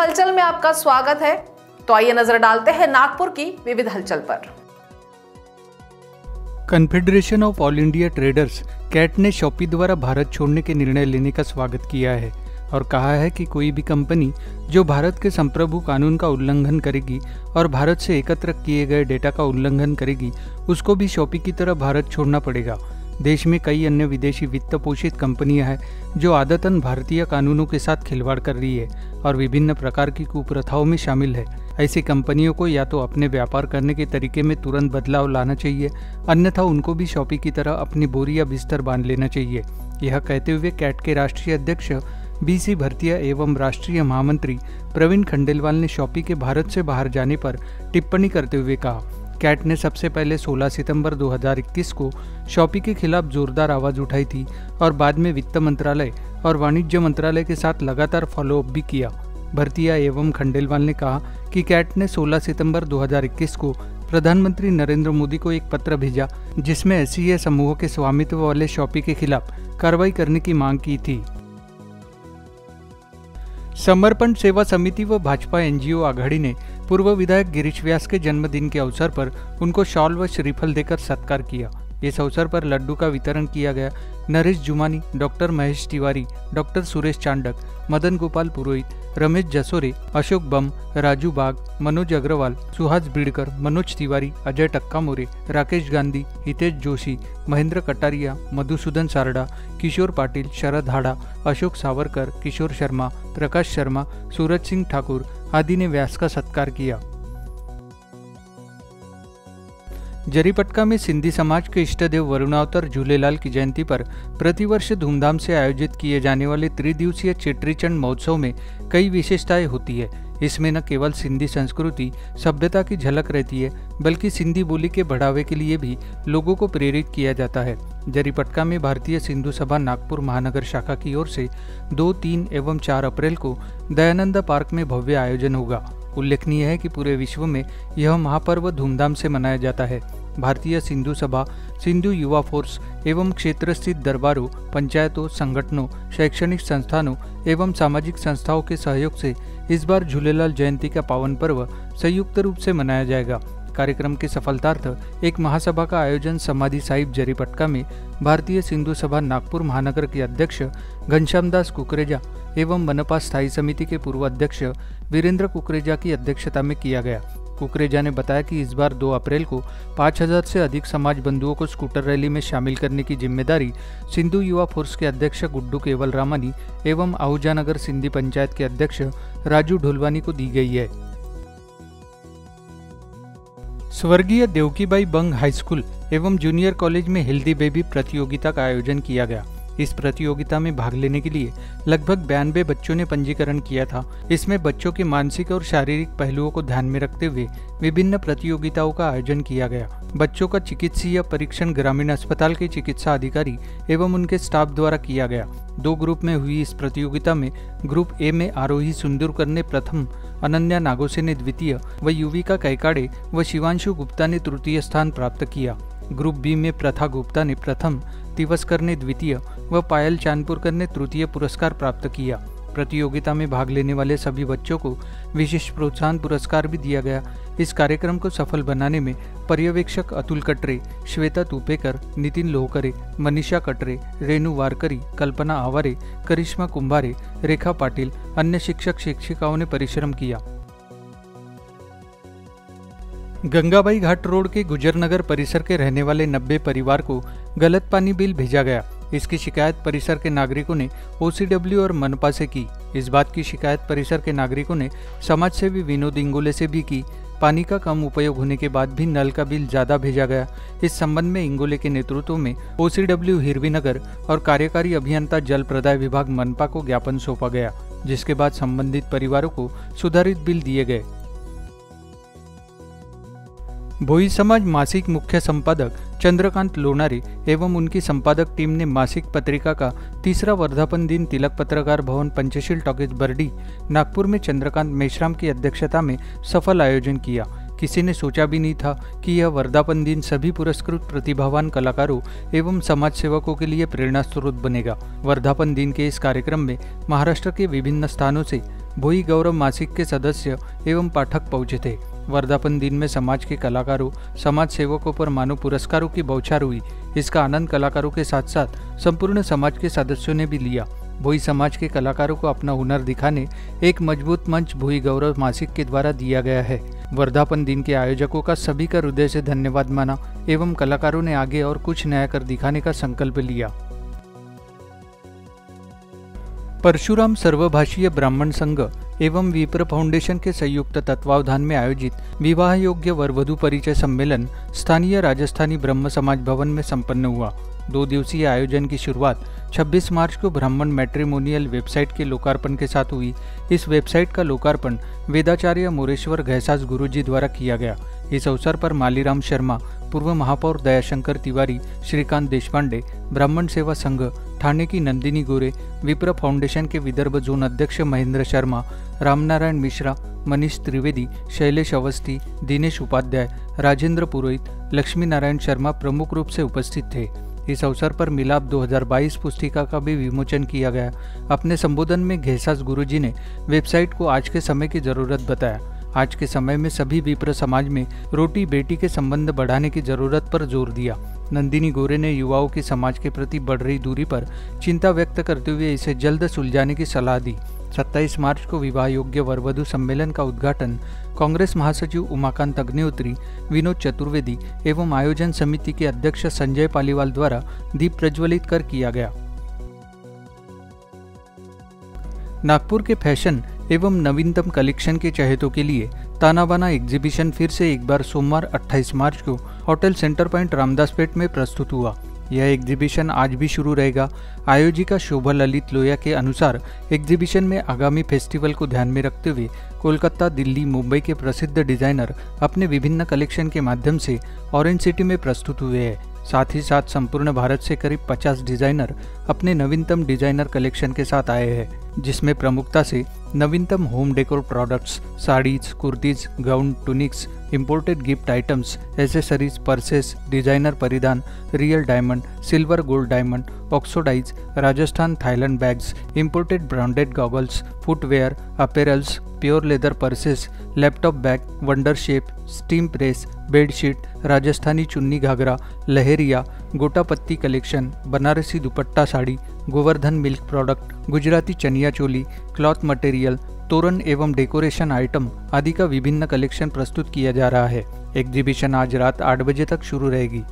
हलचल में आपका स्वागत है। तो आइए नजर डालते हैं नागपुर की विविध हलचल पर। Confederation of all India traders CAT ने शॉपी द्वारा भारत छोड़ने के निर्णय लेने का स्वागत किया है और कहा है कि कोई भी कंपनी जो भारत के संप्रभु कानून का उल्लंघन करेगी और भारत से एकत्र किए गए डेटा का उल्लंघन करेगी उसको भी शॉपी की तरह भारत छोड़ना पड़ेगा। देश में कई अन्य विदेशी वित्त पोषित कंपनियां हैं जो आदतन भारतीय कानूनों के साथ खिलवाड़ कर रही है और विभिन्न प्रकार की कुप्रथाओं में शामिल है। ऐसी कंपनियों को या तो अपने व्यापार करने के तरीके में तुरंत बदलाव लाना चाहिए, अन्यथा उनको भी शॉपी की तरह अपनी बोरी या बिस्तर बांध लेना चाहिए। यह कहते हुए कैट के राष्ट्रीय अध्यक्ष बीसी भारतीय एवं राष्ट्रीय महामंत्री प्रवीण खंडेलवाल ने शॉपी के भारत से बाहर जाने पर टिप्पणी करते हुए कहा, कैट ने सबसे पहले 16 सितंबर 2021 को शॉपी के खिलाफ जोरदार आवाज़ उठाई थी और बाद में वित्त मंत्रालय और वाणिज्य मंत्रालय के साथ लगातार फॉलोअप भी किया। भारतीय एवं खंडेलवाल ने कहा कि कैट ने 16 सितंबर 2021 को प्रधानमंत्री नरेंद्र मोदी को एक पत्र भेजा जिसमें एससीए समूह के स्वामित्व वाले शॉपी के खिलाफ कार्रवाई करने की मांग की थी। समर्पण सेवा समिति व भाजपा एनजीओ आघाड़ी ने पूर्व विधायक गिरीश व्यास के जन्मदिन के अवसर पर उनको शॉल व श्रीफल देकर सत्कार किया। इस अवसर पर लड्डू का वितरण किया गया। नरेश जुमानी, डॉक्टर महेश तिवारी, डॉक्टर सुरेश चांडक, मदन गोपाल पुरोहित, रमेश जसोरे, अशोक बम, राजू बाग, मनोज अग्रवाल, सुहास बीड़कर, मनोज तिवारी, अजय टक्का मोरे, राकेश गांधी, हितेश जोशी, महेंद्र कटारिया, मधुसूदन सारडा, किशोर पाटिल, शरद हाड़ा, अशोक सावरकर, किशोर शर्मा, प्रकाश शर्मा, सूरज सिंह ठाकुर आदि ने व्यास का सत्कार किया। जरीपटका में सिंधी समाज के इष्टदेव वरुणावतार झूलेलाल की जयंती पर प्रतिवर्ष धूमधाम से आयोजित किए जाने वाले त्रिदिवसीय चैत्री चंड महोत्सव में कई विशेषताएं होती है। इसमें न केवल सिंधी संस्कृति सभ्यता की झलक रहती है बल्कि सिंधी बोली के बढ़ावे के लिए भी लोगों को प्रेरित किया जाता है। जरीपटका में भारतीय सिंधु सभा नागपुर महानगर शाखा की ओर से 2, 3 एवं 4 अप्रैल को दयानंद पार्क में भव्य आयोजन होगा। उल्लेखनीय है कि पूरे विश्व में यह महापर्व धूमधाम से मनाया जाता है। भारतीय सिंधु सभा, सिंधु युवा फोर्स एवं क्षेत्रस्थित दरबारों, पंचायतों, संगठनों, शैक्षणिक संस्थानों एवं सामाजिक संस्थाओं के सहयोग से इस बार झूलेलाल जयंती का पावन पर्व संयुक्त रूप से मनाया जाएगा। कार्यक्रम के सफलतार्थ एक महासभा का आयोजन समाधि साहिब जरीपटका में भारतीय सिंधु सभा नागपुर महानगर के अध्यक्ष घनश्याम दास कुकरेजा एवं मनपा स्थायी समिति के पूर्व अध्यक्ष वीरेंद्र कुकरेजा की अध्यक्षता में किया गया। कुकरेजा ने बताया कि इस बार 2 अप्रैल को 5000 से अधिक समाज बंधुओं को स्कूटर रैली में शामिल करने की जिम्मेदारी सिंधु युवा फोर्स के अध्यक्ष गुड्डू केवल रामानी एवं आहूजानगर सिंधी पंचायत के अध्यक्ष राजू ढोलवानी को दी गई है। स्वर्गीय देवकीबाई बंग हाई स्कूल एवं जूनियर कॉलेज में हेल्दी बेबी प्रतियोगिता का आयोजन किया गया। इस प्रतियोगिता में भाग लेने के लिए लगभग 92 बच्चों ने पंजीकरण किया था। इसमें बच्चों के मानसिक और शारीरिक पहलुओं को ध्यान में रखते हुए विभिन्न प्रतियोगिताओं का आयोजन किया गया। बच्चों का चिकित्सीय परीक्षण ग्रामीण अस्पताल के चिकित्सा अधिकारी एवं उनके स्टाफ द्वारा किया गया। 2 ग्रुप में हुई इस प्रतियोगिता में ग्रुप ए में आरोही सुंदरकर ने प्रथम, अनन्या नागोसे ने द्वितीय व युविका कैकाड़े व शिवांश गुप्ता ने तृतीय स्थान प्राप्त किया। ग्रुप बी में प्रथा गुप्ता ने प्रथम, तिवस्कर ने द्वितीय व पायल चांदपुरकर ने तृतीय पुरस्कार प्राप्त किया। प्रतियोगिता में भाग लेने वाले सभी बच्चों को विशेष प्रोत्साहन पुरस्कार भी दिया गया। इस कार्यक्रम को सफल बनाने में पर्यवेक्षक अतुल कटरे, श्वेता तुपेकर, नितिन लोहकरे, मनीषा कटरे, रेणु वारकरी, कल्पना आवारे, करिश्मा कुंभारे, रेखा पाटिल, अन्य शिक्षक शिक्षिकाओं ने परिश्रम किया। गंगाबाई घाट रोड के गुजरनगर परिसर के रहने वाले 90 परिवार को गलत पानी बिल भेजा गया। इसकी शिकायत परिसर के नागरिकों ने ओसीडब्ल्यू और मनपा से की। इस बात की शिकायत परिसर के नागरिकों ने समाजसेवी विनोद इंगोले से भी की। पानी का कम उपयोग होने के बाद भी नल का बिल ज़्यादा भेजा गया। इस संबंध में इंगोले के नेतृत्व में ओसीडब्ल्यू हिरवीनगर और कार्यकारी अभियंता जल प्रदाय विभाग मनपा को ज्ञापन सौंपा गया, जिसके बाद संबंधित परिवारों को सुधारित बिल दिए गए। भोई समाज मासिक मुख्य संपादक चंद्रकांत लोनारे एवं उनकी संपादक टीम ने मासिक पत्रिका का 3रा वर्धापन दिन तिलक पत्रकार भवन पंचशील टॉकीज बर्डी नागपुर में चंद्रकांत मेश्राम की अध्यक्षता में सफल आयोजन किया। किसी ने सोचा भी नहीं था कि यह वर्धापन दिन सभी पुरस्कृत प्रतिभावान कलाकारों एवं समाज सेवकों के लिए प्रेरणा स्रोत बनेगा। वर्धापन दिन के इस कार्यक्रम में महाराष्ट्र के विभिन्न स्थानों से भोई गौरव मासिक के सदस्य एवं पाठक पहुंचे थे। वर्धापन दिन में समाज के कलाकारों, समाज सेवकों पर मानव पुरस्कारों की बौछार हुई। इसका आनंद कलाकारों के साथ साथ संपूर्ण समाज के सदस्यों ने भी लिया। भोई समाज के कलाकारों को अपना हुनर दिखाने एक मजबूत मंच भोई गौरव मासिक के द्वारा दिया गया है। वर्धापन दिन के आयोजकों का सभी का हृदय से धन्यवाद माना एवं कलाकारों ने आगे और कुछ नया कर दिखाने का संकल्प लिया। परशुराम सर्वभाषीय ब्राह्मण संघ एवं विप्र फाउंडेशन के संयुक्त तत्वावधान में आयोजित विवाह योग्य वरवधु परिचय सम्मेलन स्थानीय राजस्थानी ब्रह्म समाज भवन में संपन्न हुआ। 2 दिवसीय आयोजन की शुरुआत 26 मार्च को ब्राह्मण मैट्रिमोनियल वेबसाइट के लोकार्पण के साथ हुई। इस वेबसाइट का लोकार्पण वेदाचार्य मोरेश्वर गहसास गुरुजी द्वारा किया गया। इस अवसर पर मालीराम शर्मा, पूर्व महापौर दयाशंकर तिवारी, श्रीकांत देशपांडे, ब्राह्मण सेवा संघ ठाणे की नंदिनी गोरे, विप्र फाउंडेशन के विदर्भ जोन अध्यक्ष महेंद्र शर्मा, रामनारायण मिश्रा, मनीष त्रिवेदी, शैलेश अवस्थी, दिनेश उपाध्याय, राजेंद्र पुरोहित, लक्ष्मीनारायण शर्मा प्रमुख रूप से उपस्थित थे। इस अवसर पर मिलाप 2022 पुस्तिका का भी विमोचन किया गया। अपने संबोधन में गहसास गुरुजी ने वेबसाइट को आज के समय की जरूरत बताया। आज के समय में सभी विप्र समाज में रोटी बेटी के संबंध बढ़ाने की जरूरत पर जोर दिया। नंदिनी गोरे ने युवाओं की समाज के प्रति बढ़ रही दूरी पर चिंता व्यक्त करते हुए इसे जल्द सुलझाने की सलाह दी। 27 मार्च को विवाह योग्य वरवधु सम्मेलन का उद्घाटन कांग्रेस महासचिव उमाकांत अग्निहोत्री, विनोद चतुर्वेदी एवं आयोजन समिति के अध्यक्ष संजय पालीवाल द्वारा दीप प्रज्वलित कर किया गया। नागपुर के फैशन एवं नवीनतम कलेक्शन के चाहतों के लिए ताना बाना एग्जीबिशन फिर से एक बार सोमवार 28 मार्च को होटल सेंटर पॉइंट रामदासपेट में प्रस्तुत हुआ। यह एग्जीबिशन आज भी शुरू रहेगा। आयोजिका शोभा ललित लोया के अनुसार एग्जीबिशन में आगामी फेस्टिवल को ध्यान में रखते हुए कोलकाता, दिल्ली, मुंबई के प्रसिद्ध डिजाइनर अपने विभिन्न कलेक्शन के माध्यम से ऑरेंज सिटी में प्रस्तुत हुए हैं। साथ ही साथ संपूर्ण भारत से करीब 50 डिजाइनर अपने नवीनतम डिजाइनर कलेक्शन के साथ आए हैं, जिसमें प्रमुखता से नवीनतम home decor products, sarees, kurtis, gown, tunics, imported gift items, accessories, purses, designer परिधान, real diamond, silver gold diamond, oxidise, Rajasthan Thailand bags, imported branded goggles, footwear, apparels, pure leather purses, laptop bag, wonder shape, steam press, bedsheet, Rajasthani chunni Ghaghara, लहरिया, gotapatti collection, Banarasi dupatta sari, Govardhan milk product, Gujarati chaniya choli, cloth material, तोरण एवं decoration item आदि का विभिन्न collection प्रस्तुत किया जा रहा है। एग्जीबिशन आज रात 8 बजे तक शुरू रहेगी।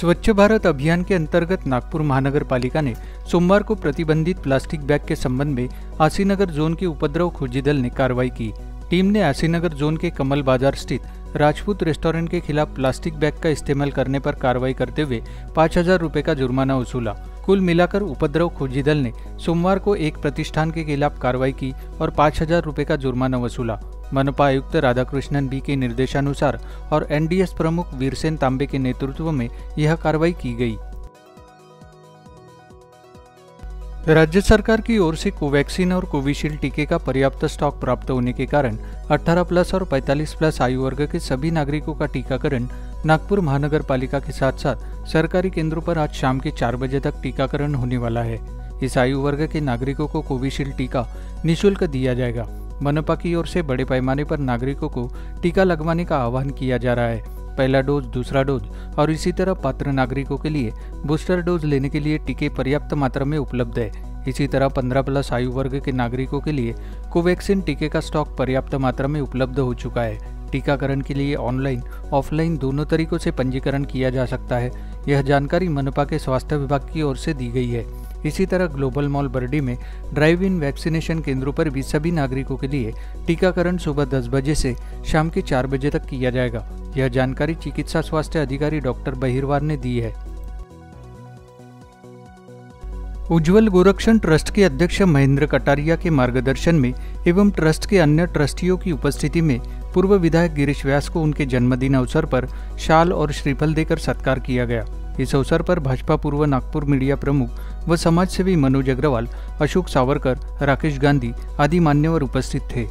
स्वच्छ भारत अभियान के अंतर्गत नागपुर महानगर पालिका ने सोमवार को प्रतिबंधित प्लास्टिक बैग के संबंध में आशीनगर जोन के उपद्रव खोजी दल ने कार्रवाई की। टीम ने आशीनगर जोन के कमल बाजार स्थित राजपूत रेस्टोरेंट के खिलाफ प्लास्टिक बैग का इस्तेमाल करने पर कार्रवाई करते हुए 5,000 रुपये का जुर्माना वसूला। कुल मिलाकर उपद्रव खोजी दल ने सोमवार को एक प्रतिष्ठान के खिलाफ कार्रवाई की और 5,000 रुपये का जुर्माना वसूला। मनपा आयुक्त राधाकृष्णन बी के निर्देशानुसार और एनडीएस प्रमुख वीरसेन तांबे के नेतृत्व में यह कार्रवाई की गई। राज्य सरकार की ओर से कोवैक्सीन और कोविशील्ड टीके का पर्याप्त स्टॉक प्राप्त होने के कारण 18 प्लस और 45 प्लस आयु वर्ग के सभी नागरिकों का टीकाकरण नागपुर महानगर पालिका के साथ साथ सरकारी केंद्रों पर आज शाम के 4 बजे तक टीकाकरण होने वाला है। इस आयु वर्ग के नागरिकों को कोविशील्ड टीका निःशुल्क दिया जाएगा। मनपा की ओर से बड़े पैमाने पर नागरिकों को टीका लगवाने का आह्वान किया जा रहा है। पहला डोज, दूसरा डोज और इसी तरह पात्र नागरिकों के लिए बूस्टर डोज लेने के लिए टीके पर्याप्त मात्रा में उपलब्ध है। इसी तरह 15 प्लस आयु वर्ग के नागरिकों के लिए कोवैक्सीन टीके का स्टॉक पर्याप्त मात्रा में उपलब्ध हो चुका है। टीकाकरण के लिए ऑनलाइन, ऑफलाइन दोनों तरीकों से पंजीकरण किया जा सकता है। यह जानकारी मनपा के स्वास्थ्य विभाग की ओर से दी गई है। इसी तरह ग्लोबल मॉल बर्डी में ड्राइव इन वैक्सीनेशन केंद्रों पर भी सभी नागरिकों के लिए टीकाकरण सुबह 10 बजे से शाम के 4 बजे तक किया जाएगा। यह जानकारी चिकित्सा स्वास्थ्य अधिकारी डॉक्टर बहिरवार ने दी है। उज्ज्वल गोरक्षण ट्रस्ट के अध्यक्ष महेंद्र कटारिया के मार्गदर्शन में एवं ट्रस्ट के अन्य ट्रस्टियों की उपस्थिति में पूर्व विधायक गिरीश व्यास को उनके जन्मदिन अवसर पर शाल और श्रीफल देकर सत्कार किया गया। इस अवसर पर भाजपा पूर्व नागपुर मीडिया प्रमुख व समाजसेवी मनोज अग्रवाल, अशोक सावरकर, राकेश गांधी आदि मान्यवर उपस्थित थे।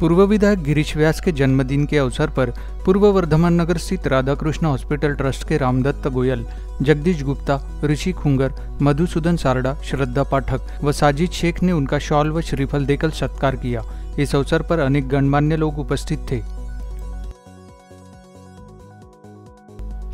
पूर्व विधायक गिरीश व्यास के जन्मदिन के अवसर पर पूर्व वर्धमान नगर स्थित राधाकृष्ण हॉस्पिटल ट्रस्ट के रामदत्त गोयल, जगदीश गुप्ता, ऋषि खुंगर, मधुसूदन सारडा, श्रद्धा पाठक व साजिद शेख ने उनका शॉल व श्रीफल देकर सत्कार किया। इस अवसर पर अनेक गणमान्य लोग उपस्थित थे।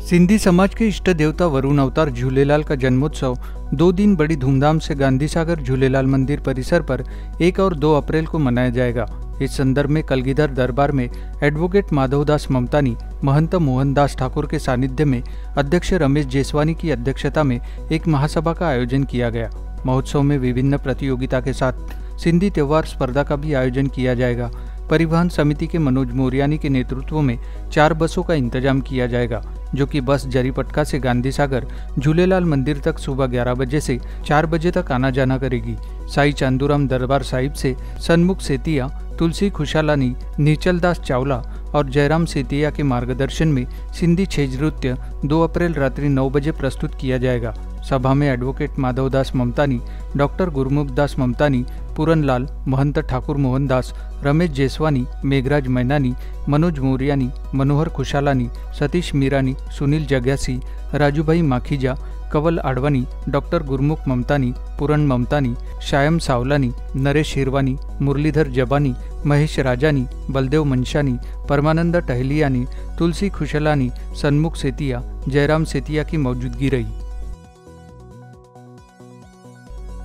सिंधी समाज के इष्ट देवता वरुण अवतार झूलेलाल का जन्मोत्सव 2 दिन बड़ी धूमधाम से गांधी सागर झूलेलाल मंदिर परिसर पर 1 और 2 अप्रैल को मनाया जाएगा। इस संदर्भ में कलगीधर दरबार में एडवोकेट माधवदास ममतानी, महंत मोहनदास ठाकुर के सानिध्य में अध्यक्ष रमेश जेसवानी की अध्यक्षता में एक महासभा का आयोजन किया गया। महोत्सव में विभिन्न प्रतियोगिता के साथ सिंधी त्योहार स्पर्धा का भी आयोजन किया जाएगा। परिवहन समिति के मनोज मोरियानी के नेतृत्व में 4 बसों का इंतजाम किया जाएगा, जो कि बस जरीपटका से गांधी सागर झूलेलाल मंदिर तक सुबह 11 बजे से 4 बजे तक आना जाना करेगी। साई चांदूराम दरबार साहिब से सन्मुख सेतिया, तुलसी खुशालानी, नीचलदास चावला और जयराम सेतिया के मार्गदर्शन में सिंधी छेज नृत्य 2 अप्रैल रात्रि 9 बजे प्रस्तुत किया जाएगा। सभा में एडवोकेट माधवदास ममतानी, डॉक्टर गुरमुखदास ममतानी, पूरनलाल, महंत ठाकुर मोहनदास, रमेश जेसवानी, मेघराज मैनानी, मनोज मोरियानी, मनोहर खुशालानी, सतीश मीरानी, सुनील जग्यासी, राजूभाई माखीजा, कवल आडवाणी, डॉक्टर गुरमुख ममतानी, पूरन ममतानी, शायम सावलानी, नरेश हिरवानी, मुरलीधर जबानी, महेश राजानी, बलदेव मंशानी, परमानंद टहलियानी, तुलसी खुशलानी, सन्मुख सेतिया, जयराम सेतिया की मौजूदगी रही।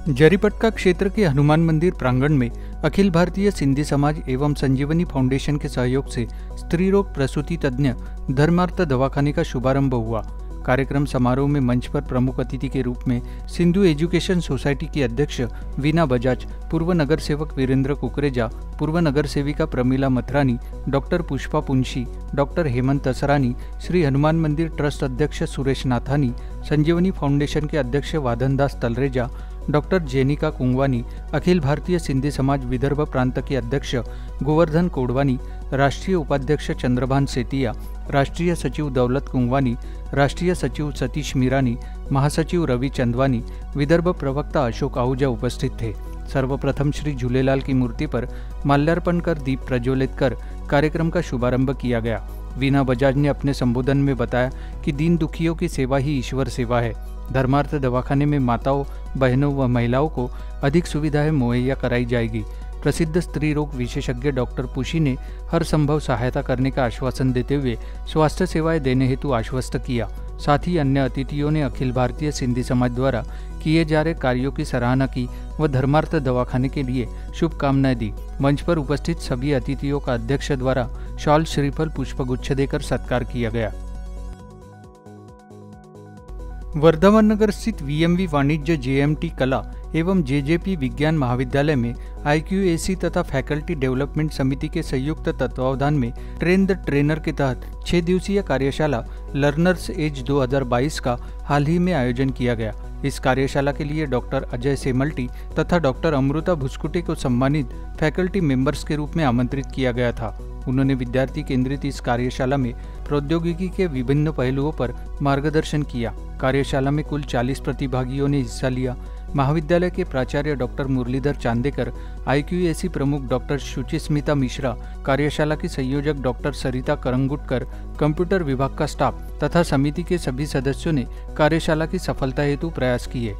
जरीपटका क्षेत्र के हनुमान मंदिर प्रांगण में अखिल भारतीय सिंधी समाज एवं संजीवनी फाउंडेशन के सहयोग से स्त्री रोग प्रसूति तज्ञ धर्मार्थ दवाखाने का शुभारंभ हुआ। कार्यक्रम समारोह में मंच पर प्रमुख अतिथि के रूप में सिंधु एजुकेशन सोसाइटी की अध्यक्ष वीना बजाज, पूर्व नगर सेवक वीरेंद्र कुकरेजा, पूर्व नगर सेविका प्रमिला मथरानी, डॉक्टर पुष्पा पुंशी, डॉक्टर हेमंत असरानी, श्री हनुमान मंदिर ट्रस्ट अध्यक्ष सुरेश नाथानी, संजीवनी फाउंडेशन के अध्यक्ष वादनदास तलरेजा, डॉक्टर जेनिका कुंगवानी, अखिल भारतीय सिंधी समाज विदर्भ प्रांत के अध्यक्ष गोवर्धन कोडवानी, राष्ट्रीय उपाध्यक्ष चंद्रभान सेतिया, राष्ट्रीय सचिव दौलत कुंगवानी, राष्ट्रीय सचिव सतीश मीरानी, महासचिव रवि चंदवानी, विदर्भ प्रवक्ता अशोक आहूजा उपस्थित थे। सर्वप्रथम श्री झूलेलाल की मूर्ति पर माल्यार्पण कर दीप प्रज्वलित कर कार्यक्रम का शुभारंभ किया गया। वीना बजाज ने अपने संबोधन में बताया कि दीन दुखियों की सेवा ही ईश्वर सेवा है। धर्मार्थ दवाखाने में माताओं, बहनों व महिलाओं को अधिक सुविधाएं मुहैया कराई जाएगी। प्रसिद्ध स्त्री रोग विशेषज्ञ डॉक्टर पुशी ने हर संभव सहायता करने का आश्वासन देते हुए स्वास्थ्य सेवाएं देने हेतु आश्वस्त किया। साथ ही अन्य अतिथियों ने अखिल भारतीय सिंधी समाज द्वारा किए जा रहे कार्यों की सराहना की व धर्मार्थ दवाखाने के लिए शुभकामनाएं दी। मंच पर उपस्थित सभी अतिथियों का अध्यक्ष द्वारा शॉल, श्रीफल, पुष्पगुच्छ देकर सत्कार किया गया। वर्धमान नगर स्थित वीएमवी वाणिज्य, जेएमटी कला एवं जेजेपी विज्ञान महाविद्यालय में आईक्यूएसी तथा फैकल्टी डेवलपमेंट समिति के संयुक्त तत्वावधान में ट्रेन द ट्रेनर के तहत 6 दिवसीय कार्यशाला लर्नर्स एज 2022 का हाल ही में आयोजन किया गया। इस कार्यशाला के लिए डॉक्टर अजय सेमल्टी तथा डॉक्टर अमृता भुस्कुटे को सम्मानित फैकल्टी मेंबर्स के रूप में आमंत्रित किया गया था। उन्होंने विद्यार्थी केंद्रित इस कार्यशाला में प्रौद्योगिकी के विभिन्न पहलुओं पर मार्गदर्शन किया। कार्यशाला में कुल 40 प्रतिभागियों ने हिस्सा लिया। महाविद्यालय के प्राचार्य डॉक्टर मुरलीधर चांदेकर, आईक्यूएसी प्रमुख डॉक्टर शुचिस्मिता मिश्रा, कार्यशाला की संयोजक डॉक्टर सरिता करंगुटकर, कंप्यूटर विभाग का स्टाफ तथा समिति के सभी सदस्यों ने कार्यशाला की सफलता हेतु प्रयास किए।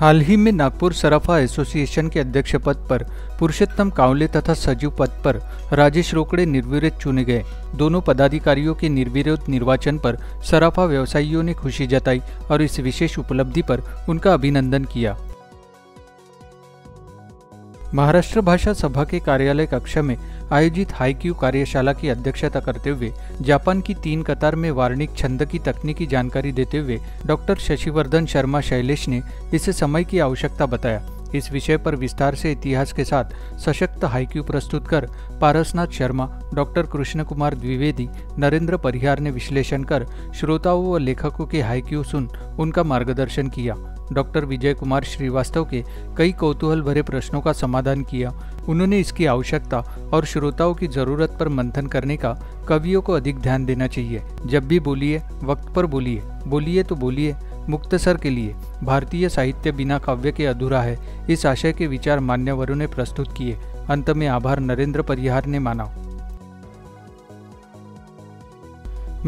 हाल ही में नागपुर सराफा एसोसिएशन के अध्यक्ष पद पर पुरुषोत्तम कावले तथा सचिव पद पर राजेश रोकड़े निर्विरोध चुने गए। दोनों पदाधिकारियों के निर्विरोध निर्वाचन पर सराफा व्यवसायियों ने खुशी जताई और इस विशेष उपलब्धि पर उनका अभिनंदन किया। महाराष्ट्र भाषा सभा के कार्यालय कक्ष में आयोजित हाईक्यू कार्यशाला की अध्यक्षता करते हुए जापान की 3 कतार में वार्णिक छंद की तकनीकी जानकारी देते हुए डॉक्टर शशिवर्धन शर्मा शैलेश ने इसे समय की आवश्यकता बताया। इस विषय पर विस्तार से इतिहास के साथ सशक्त हाईक्यू प्रस्तुत कर पारसनाथ शर्मा, डॉक्टर कृष्ण कुमार द्विवेदी, नरेंद्र परिहार ने विश्लेषण कर श्रोताओं व लेखकों के हाईक्यू सुन उनका मार्गदर्शन किया। डॉक्टर विजय कुमार श्रीवास्तव के कई कौतूहल भरे प्रश्नों का समाधान किया। उन्होंने इसकी आवश्यकता और श्रोताओं की जरूरत पर मंथन करने का कवियों को अधिक ध्यान देना चाहिए। जब भी बोलिए, वक्त पर बोलिए, बोलिए तो बोलिए, मुक्तसर के लिए भारतीय साहित्य बिना काव्य के अधूरा है, इस आशय के विचार मान्यवरों ने प्रस्तुत किए। अंत में आभार नरेंद्र परिहार ने माना।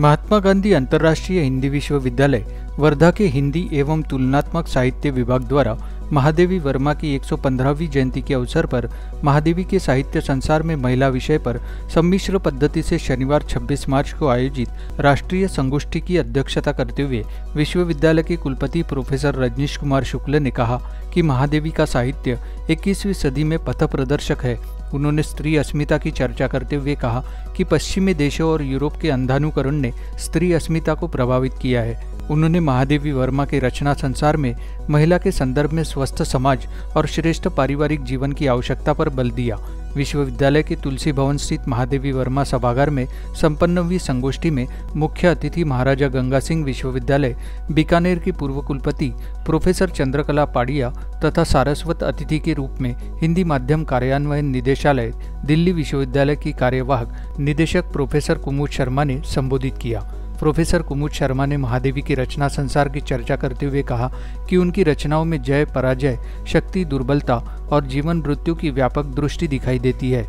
महात्मा गांधी अंतर्राष्ट्रीय हिंदी विश्वविद्यालय वर्धा के हिंदी एवं तुलनात्मक साहित्य विभाग द्वारा महादेवी वर्मा की 115वीं जयंती के अवसर पर महादेवी के साहित्य संसार में महिला विषय पर सम्मिश्र पद्धति से शनिवार 26 मार्च को आयोजित राष्ट्रीय संगोष्ठी की अध्यक्षता करते हुए विश्वविद्यालय के कुलपति प्रोफेसर रजनीश कुमार शुक्ल ने कहा कि महादेवी का साहित्य 21वीं सदी में पथ प्रदर्शक है। उन्होंने स्त्री अस्मिता की चर्चा करते हुए कहा कि पश्चिमी देशों और यूरोप के अंधानुकरण ने स्त्री अस्मिता को प्रभावित किया है। उन्होंने महादेवी वर्मा के रचना संसार में महिला के संदर्भ में स्वस्थ समाज और श्रेष्ठ पारिवारिक जीवन की आवश्यकता पर बल दिया। विश्वविद्यालय के तुलसी भवन स्थित महादेवी वर्मा सभागार में संपन्नवीं संगोष्ठी में मुख्य अतिथि महाराजा गंगा सिंह विश्वविद्यालय बीकानेर की पूर्व कुलपति प्रोफेसर चंद्रकला पाड़िया तथा सारस्वत अतिथि के रूप में हिंदी माध्यम कार्यान्वयन निदेशालय दिल्ली विश्वविद्यालय की कार्यवाहक निदेशक प्रोफेसर कुमुद शर्मा ने संबोधित किया। प्रोफेसर कुमुद शर्मा ने महादेवी की रचना संसार की चर्चा करते हुए कहा कि उनकी रचनाओं में जय पराजय, शक्ति दुर्बलता और जीवन मृत्यु की व्यापक दृष्टि दिखाई देती है।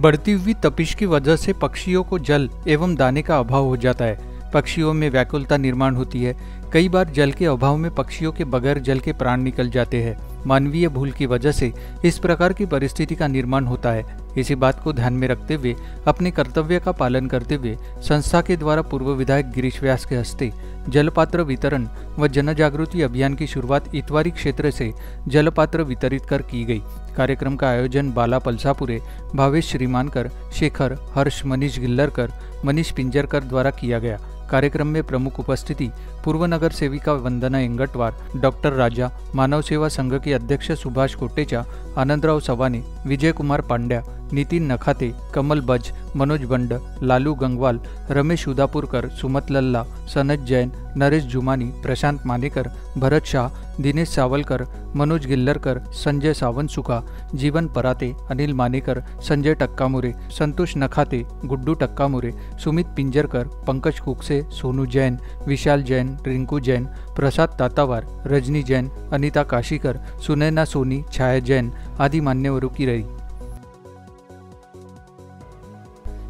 बढ़ती हुई तपिश की वजह से पक्षियों को जल एवं दाने का अभाव हो जाता है। पक्षियों में व्याकुलता निर्माण होती है। कई बार जल के अभाव में पक्षियों के बगैर जल के प्राण निकल जाते हैं। मानवीय भूल की वजह से इस प्रकार की परिस्थिति का निर्माण होता है। इसी बात को ध्यान में रखते हुए अपने कर्तव्य का पालन करते हुए संस्था के द्वारा पूर्व विधायक गिरीश व्यास के हस्ते जलपात्र वितरण व जनजागृति अभियान की शुरुआत इतवारी क्षेत्र से जलपात्र वितरित कर की गई। कार्यक्रम का आयोजन बाला पलसापुरे, भावेश श्रीमानकर, शेखर हर्ष, मनीष गिल्लरकर, मनीष पिंजरकर द्वारा किया गया। कार्यक्रम में प्रमुख उपस्थिति पूर्व नगर सेविका वंदना एंगटवार, डॉक्टर राजा, मानव सेवा संघ के अध्यक्ष सुभाष कोटेचा, आनंदराव सवाने, विजय कुमार पांड्या, नितिन नखाते, कमल बज, मनोज बंड, लालू गंगवाल, रमेश उदापुरकर, सुमत लल्ला, सनत जैन, नरेश जुमानी, प्रशांत मानेकर, भरत शाह, दिनेश सावलकर, मनोज गिल्लरकर, संजय सावंतसुखा, जीवन पराते, अनिल मानेकर, संजय टक्कामुरे, संतोष नखाते, गुड्डू टक्कामुरे, सुमित पिंजरकर, पंकज कुकसे, सोनू जैन, विशाल जैन, रिंकू जैन, प्रसाद तातावार, रजनी जैन, अनिता काशीकर, सुनैना सोनी, छाया जैन आदि मान्यवरों की रही।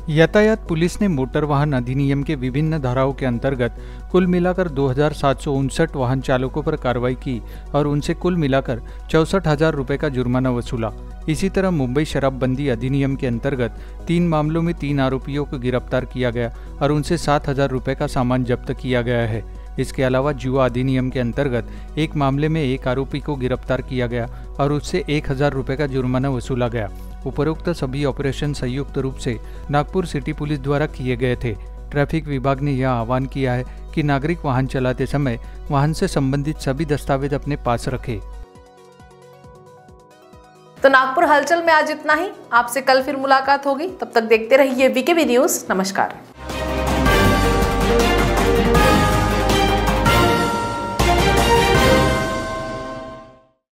यातायात पुलिस ने मोटर वाहन अधिनियम के विभिन्न धाराओं के अंतर्गत कुल मिलाकर 2,759 वाहन चालकों पर कार्रवाई की और उनसे कुल मिलाकर 64,000 रुपये का जुर्माना वसूला। इसी तरह मुंबई शराबबंदी अधिनियम के अंतर्गत 3 मामलों में 3 आरोपियों को गिरफ्तार किया गया और उनसे 7,000 रुपये का सामान जब्त किया गया है। इसके अलावा जुआ अधिनियम के अंतर्गत 1 मामले में 1 आरोपी को गिरफ्तार किया गया और उससे 1,000 रुपये का जुर्माना वसूला गया। उपरोक्त सभी ऑपरेशन संयुक्त रूप से नागपुर सिटी पुलिस द्वारा किए गए थे। ट्रैफिक विभाग ने यह आह्वान किया है कि नागरिक वाहन चलाते समय वाहन से संबंधित सभी दस्तावेज अपने पास रखें। तो नागपुर हलचल में आज इतना ही। आपसे कल फिर मुलाकात होगी, तब तक देखते रहिए वीकेबी न्यूज़। नमस्कार।